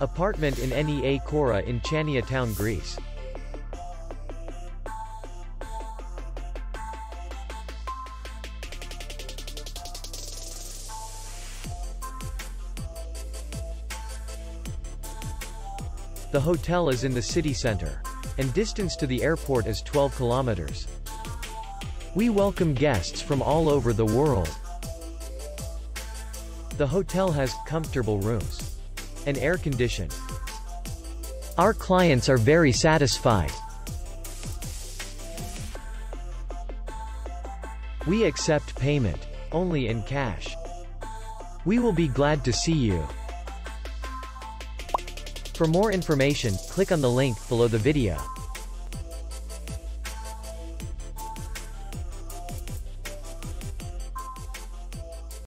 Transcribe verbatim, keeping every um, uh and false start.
Apartment in Nea Chora in Chania Town, Greece. The hotel is in the city center, and distance to the airport is twelve kilometers. We welcome guests from all over the world. The hotel has comfortable rooms and air condition. Our clients are very satisfied. We accept payment only in cash. We will be glad to see you. For more information, click on the link below the video.